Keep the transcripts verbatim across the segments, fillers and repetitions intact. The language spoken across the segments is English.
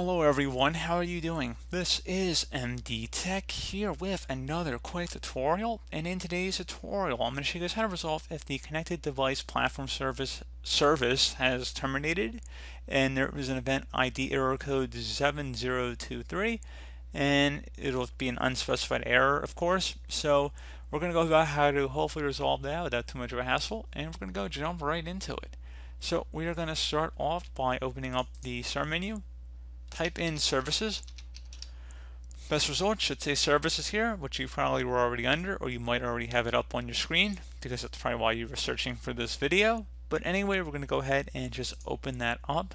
Hello everyone, how are you doing? This is M D Tech here with another quick tutorial, and in today's tutorial I'm going to show you guys how to resolve if the connected device platform service service has terminated and there is an event I D error code seven zero two three, and it'll be an unspecified error, of course. So we're going to go about how to hopefully resolve that without too much of a hassle, and we're going to go jump right into it. So we are going to start off by opening up the start menu. Type in services. Best results should say services here, which you probably were already under, or you might already have it up on your screen because that's probably why you were searching for this video. But anyway, we're going to go ahead and just open that up.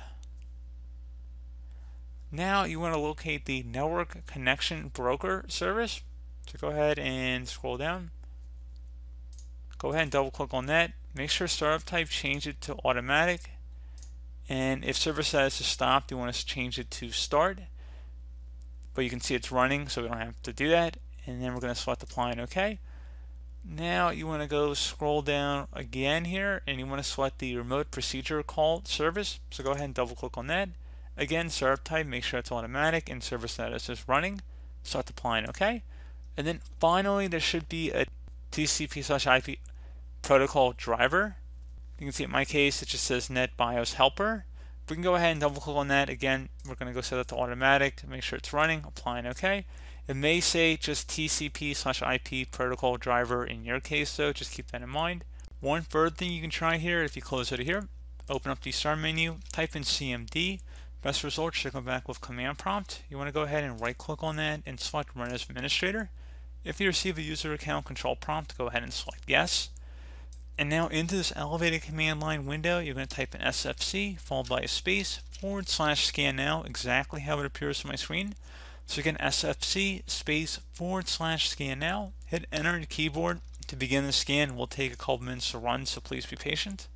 Now you want to locate the network connection broker service. So go ahead and scroll down. Go ahead and double click on that. Make sure startup type, change it to automatic. And if service status is stopped, you want to change it to start, but you can see it's running, so we don't have to do that. And then we're going to select apply and OK. Now you want to go scroll down again here, and you want to select the remote procedure call service. So go ahead and double click on that. Again, startup type, make sure it's automatic, and service status is running. Select apply and OK. And then finally, there should be a T C P slash I P protocol driver. You can see in my case it just says NetBIOS Helper. We can go ahead and double click on that. Again, we're going to go set that to automatic, make sure it's running, apply and OK. It may say just T C P slash I P protocol driver in your case though, just keep that in mind. One further thing you can try here, if you close out of here, open up the start menu, type in C M D. Best results should come back with command prompt. You want to go ahead and right click on that and select run as administrator. If you receive a user account control prompt, go ahead and select yes. And now into this elevated command line window, you're going to type in S F C followed by a space forward slash scan now, exactly how it appears on my screen. So again, S F C space forward slash scan now. Hit enter on your keyboard to begin the scan. We'll take a couple minutes to run, so please be patient.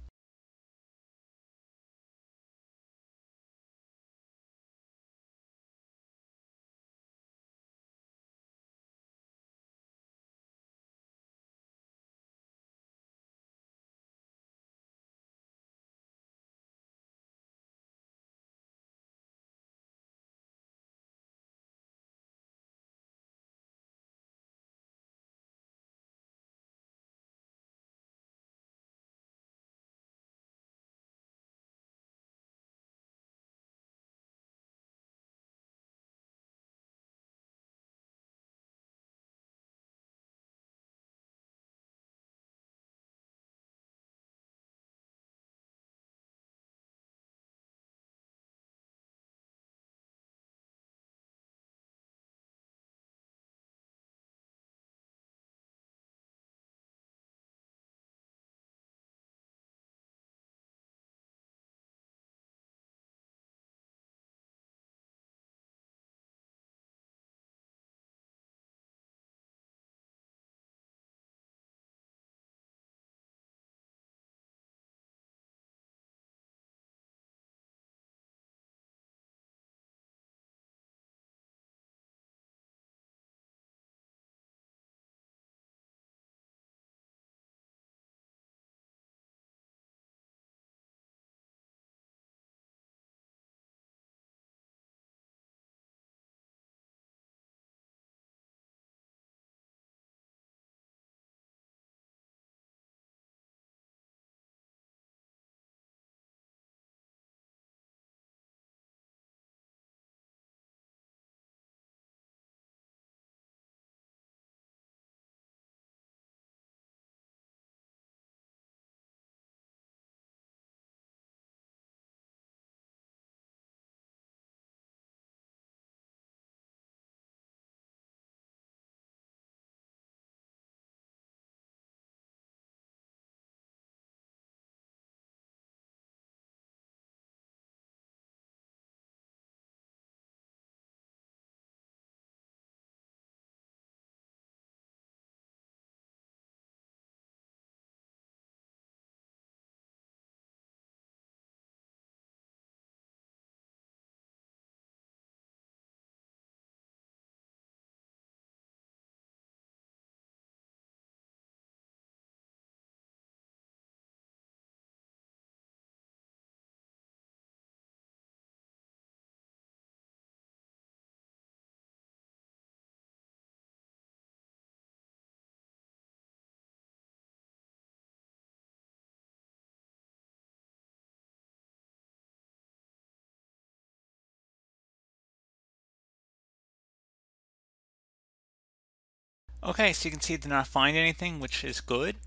Okay, so you can see it did not find anything, which is good.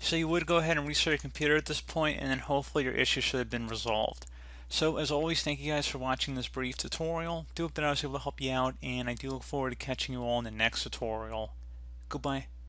So you would go ahead and restart your computer at this point, and then hopefully your issue should have been resolved. So as always, thank you guys for watching this brief tutorial. Do hope that I was able to help you out, and I do look forward to catching you all in the next tutorial. Goodbye.